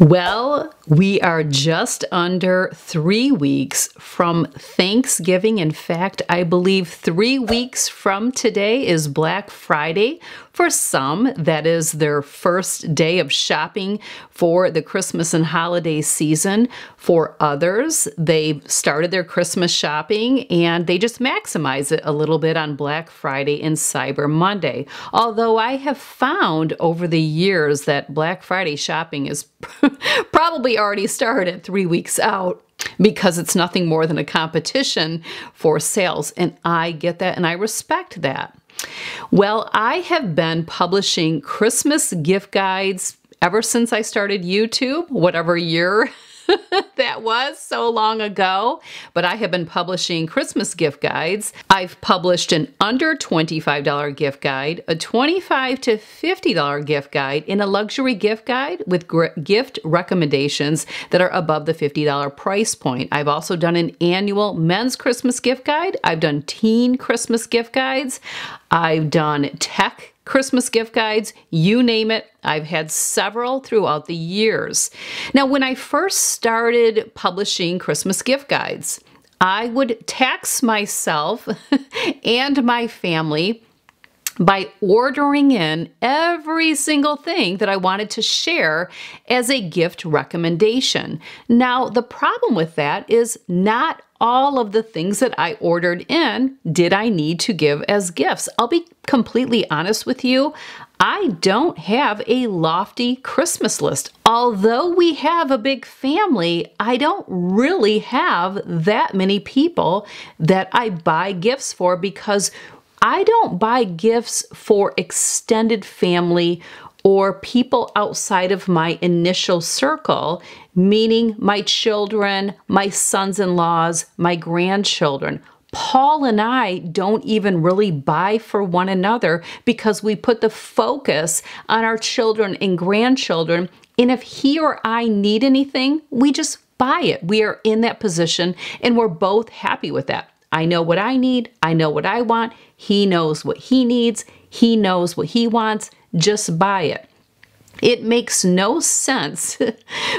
Well, we are just under 3 weeks from Thanksgiving. In fact, I believe 3 weeks from today is Black Friday. For some, that is their first day of shopping for the Christmas and holiday season. For others, they've started their Christmas shopping and they just maximize it a little bit on Black Friday and Cyber Monday. Although I have found over the years that Black Friday shopping is probably already started 3 weeks out, because it's nothing more than a competition for sales. And I get that and I respect that. Well, I have been publishing Christmas gift guides ever since I started YouTube, whatever year that was, so long ago, but I have been publishing Christmas gift guides. I've published an under $25 gift guide, a $25 to $50 gift guide, and a luxury gift guide with gift recommendations that are above the $50 price point. I've also done an annual men's Christmas gift guide. I've done teen Christmas gift guides. I've done tech Christmas gift guides, you name it. I've had several throughout the years. Now, when I first started publishing Christmas gift guides, I would tax myself and my family by ordering in every single thing that I wanted to share as a gift recommendation. Now, the problem with that is not all of the things that I ordered in did I need to give as gifts. I'll be completely honest with you, I don't have a lofty Christmas list. Although we have a big family, I don't really have that many people that I buy gifts for, because I don't buy gifts for extended family or people outside of my initial circle, meaning my children, my sons-in-laws, my grandchildren. Paul and I don't even really buy for one another, because we put the focus on our children and grandchildren, and if he or I need anything, we just buy it. We are in that position and we're both happy with that. I know what I need, I know what I want, he knows what he needs, he knows what he wants, just buy it. It makes no sense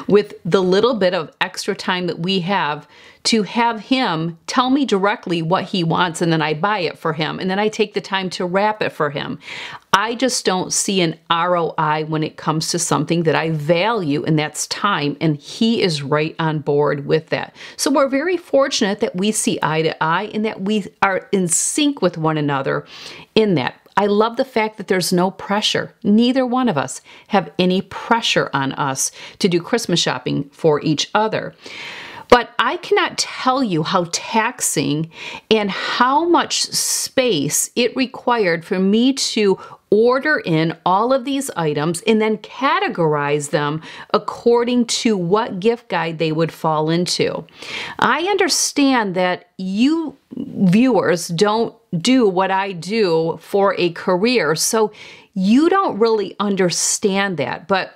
with the little bit of extra time that we have to have him tell me directly what he wants, and then I buy it for him, and then I take the time to wrap it for him. I just don't see an ROI when it comes to something that I value, and that's time, and he is right on board with that. So we're very fortunate that we see eye to eye and that we are in sync with one another in that. I love the fact that there's no pressure. Neither one of us have any pressure on us to do Christmas shopping for each other. But I cannot tell you how taxing and how much space it required for me to order in all of these items and then categorize them according to what gift guide they would fall into. I understand that you viewers don't do what I do for a career, so you don't really understand that, but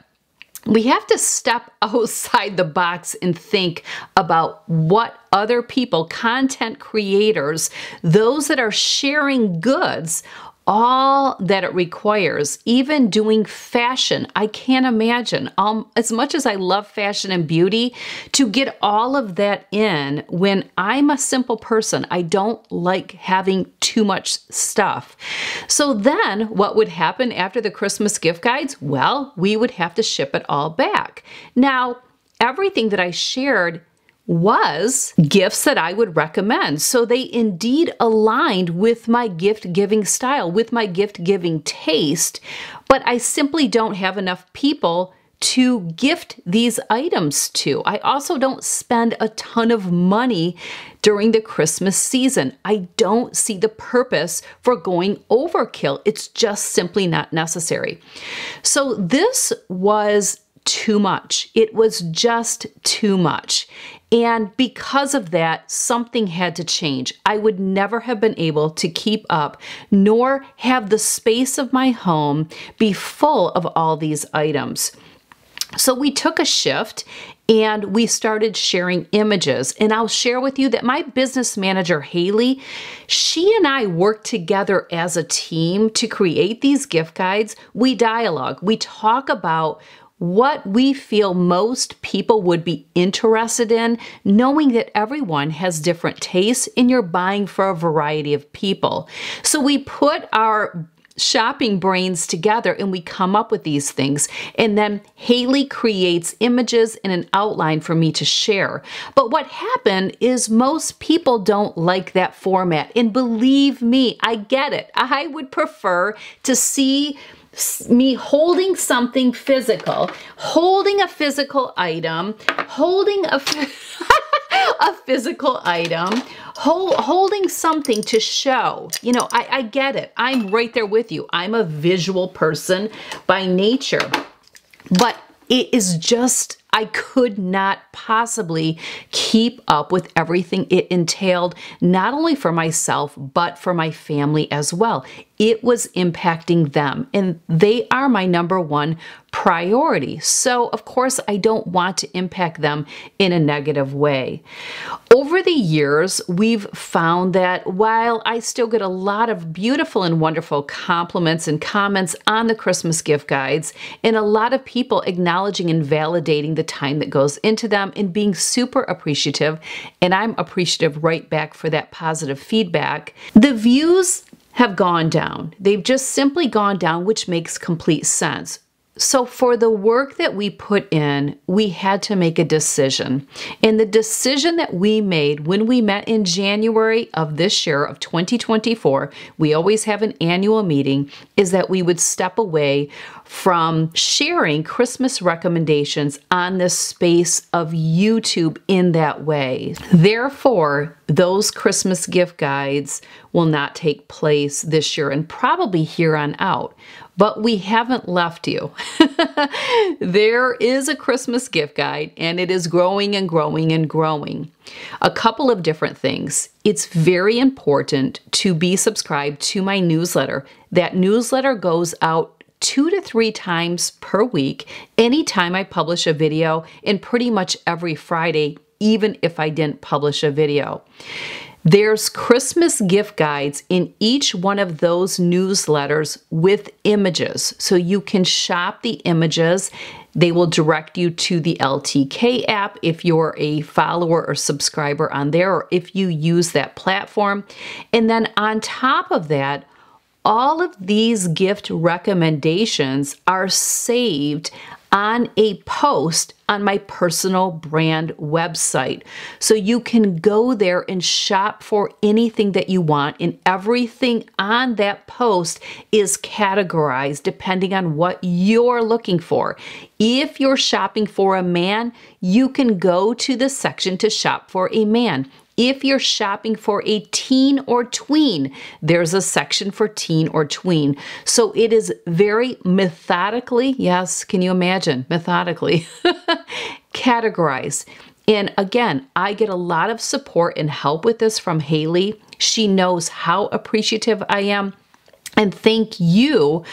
we have to step outside the box and think about what other people, content creators, those that are sharing goods, all that it requires, even doing fashion. I can't imagine, as much as I love fashion and beauty, to get all of that in when I'm a simple person. I don't like having too much stuff. So then what would happen after the Christmas gift guides? Well, we would have to ship it all back. Now, everything that I shared was gifts that I would recommend. So they indeed aligned with my gift giving style, with my gift giving taste, but I simply don't have enough people to gift these items to. I also don't spend a ton of money during the Christmas season. I don't see the purpose for going overkill. It's just simply not necessary. So this was too much. It was just too much. And because of that, something had to change. I would never have been able to keep up, nor have the space of my home be full of all these items. So we took a shift and we started sharing images. And I'll share with you that my business manager, Haley, she and I work together as a team to create these gift guides. We dialogue, we talk about what we feel most people would be interested in, knowing that everyone has different tastes and you're buying for a variety of people. So we put our shopping brains together and we come up with these things. And then Haley creates images and an outline for me to share. But what happened is most people don't like that format. And believe me, I get it. I would prefer to see me holding something physical, holding a physical item, holding a physical item, holding something to show. You know, I get it. I'm right there with you. I'm a visual person by nature, but it is just, I could not possibly keep up with everything it entailed, not only for myself, but for my family as well. It was impacting them, and they are my number 1 priority. So of course, I don't want to impact them in a negative way. Over the years, we've found that while I still get a lot of beautiful and wonderful compliments and comments on the Christmas gift guides, and a lot of people acknowledging and validating the time that goes into them and being super appreciative, and I'm appreciative right back for that positive feedback, the views have gone down. They've just simply gone down, which makes complete sense. So for the work that we put in, we had to make a decision. And the decision that we made when we met in January of this year of 2024, we always have an annual meeting, is that we would step away from sharing Christmas recommendations on the space of YouTube in that way. Therefore, those Christmas gift guides will not take place this year and probably here on out. But we haven't left you. There is a Christmas gift guide, and it is growing and growing and growing. A couple of different things. It's very important to be subscribed to my newsletter. That newsletter goes out 2 to 3 times per week, anytime I publish a video, and pretty much every Friday, even if I didn't publish a video. There's Christmas gift guides in each one of those newsletters with images. So you can shop the images. They will direct you to the LTK app if you're a follower or subscriber on there, or if you use that platform. And then on top of that, all of these gift recommendations are saved on a post on my personal brand website. So you can go there and shop for anything that you want, and everything on that post is categorized depending on what you're looking for. If you're shopping for a man, you can go to the section to shop for a man. If you're shopping for a teen or tween, there's a section for teen or tween. So it is very methodically, yes, can you imagine, methodically categorized. And again, I get a lot of support and help with this from Haley. She knows how appreciative I am. And thank you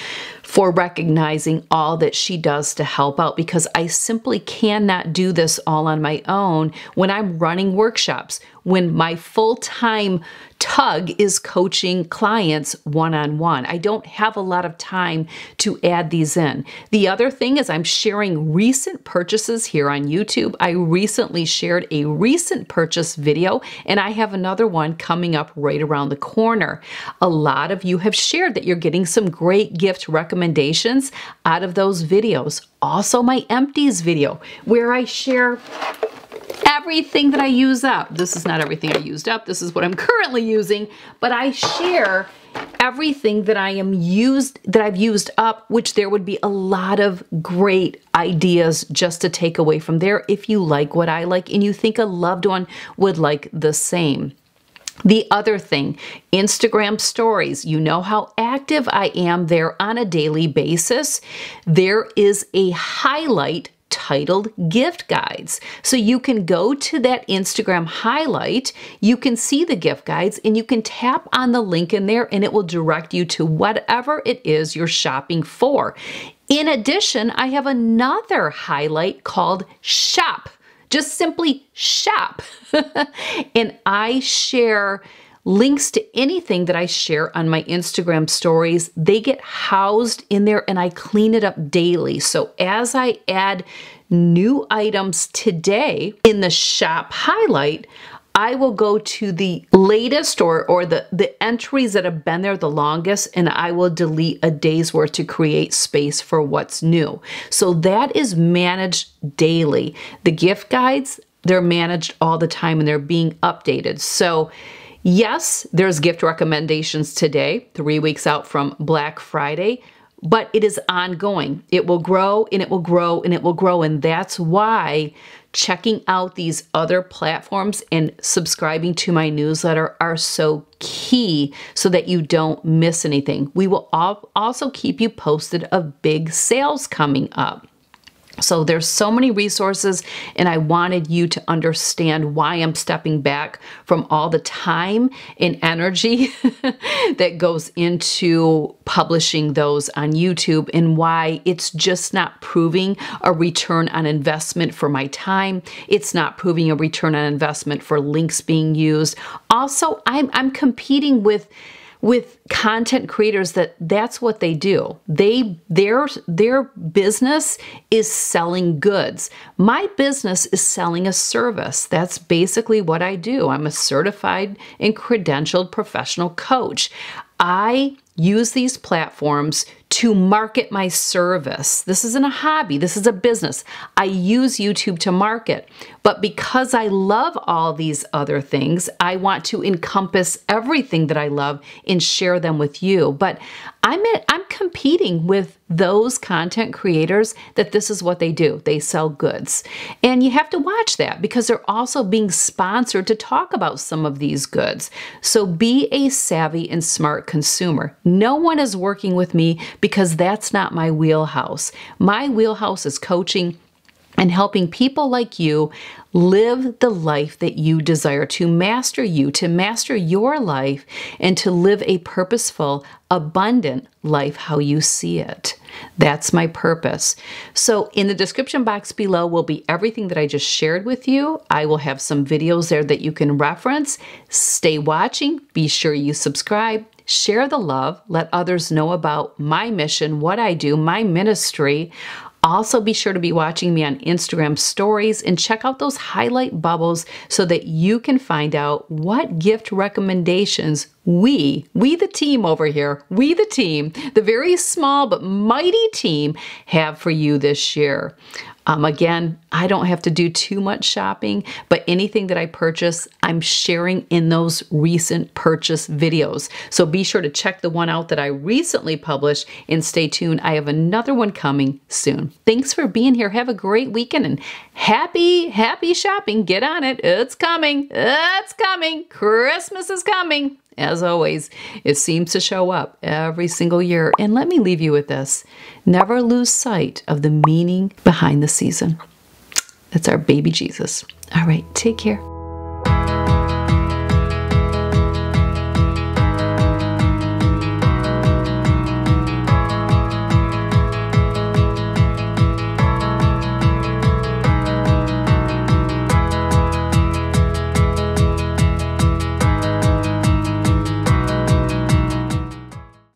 for recognizing all that she does to help out, because I simply cannot do this all on my own when I'm running workshops, when my full-time tug is coaching clients one-on-one. I don't have a lot of time to add these in. The other thing is I'm sharing recent purchases here on YouTube. I recently shared a recent purchase video, and I have another one coming up right around the corner. A lot of you have shared that you're getting some great gift recommendations out of those videos. Also my empties video, where I share everything that I use up. This is not everything I used up. This is what I'm currently using, but I share everything that I've used up, which there would be a lot of great ideas just to take away from there if you like what I like and you think a loved one would like the same. The other thing, Instagram stories. You know how active I am there on a daily basis. There is a highlight titled Gift Guides. So you can go to that Instagram highlight, you can see the gift guides, and you can tap on the link in there and it will direct you to whatever it is you're shopping for. In addition, I have another highlight called Shop, just simply Shop. And I share links to anything that I share on my Instagram stories, they get housed in there and I clean it up daily. So as I add new items today in the shop highlight, I will go to the latest or the entries that have been there the longest, and I will delete a day's worth to create space for what's new. So that is managed daily. The gift guides, they're managed all the time and they're being updated. So yes, there's gift recommendations today, 3 weeks out from Black Friday, but it is ongoing. It will grow and it will grow and it will grow. And that's why checking out these other platforms and subscribing to my newsletter are so key so that you don't miss anything. We will also keep you posted of big sales coming up. So there's so many resources, and I wanted you to understand why I'm stepping back from all the time and energy that goes into publishing those on YouTube, and why it's just not proving a return on investment for my time. It's not proving a return on investment for links being used. Also, I'm competing with content creators that's what they do. Their business is selling goods. My business is selling a service. That's basically what I do. I'm a certified and credentialed professional coach. I use these platforms to market my service. This isn't a hobby, this is a business. I use YouTube to market, but because I love all these other things, I want to encompass everything that I love and share them with you. But I'm competing with those content creators that this is what they do. They sell goods. And you have to watch that because they're also being sponsored to talk about some of these goods. So be a savvy and smart consumer. No one is working with me because that's not my wheelhouse. My wheelhouse is coaching and helping people like you live the life that you desire, to master you, to master your life, and to live a purposeful, abundant life how you see it. That's my purpose. So in the description box below will be everything that I just shared with you. I will have some videos there that you can reference. Stay watching. Be sure you subscribe. Share the love. Let others know about my mission, what I do, my ministry. Also, be sure to be watching me on Instagram stories and check out those highlight bubbles so that you can find out what gift recommendations we the team over here, we the team, the very small but mighty team, have for you this year. Again, I don't have to do too much shopping, but anything that I purchase, I'm sharing in those recent purchase videos. So be sure to check the one out that I recently published and stay tuned. I have another one coming soon. Thanks for being here. Have a great weekend and happy shopping. Get on it. It's coming. It's coming. Christmas is coming. As always, it seems to show up every single year. And let me leave you with this. Never lose sight of the meaning behind the season. That's our baby Jesus. All right, take care.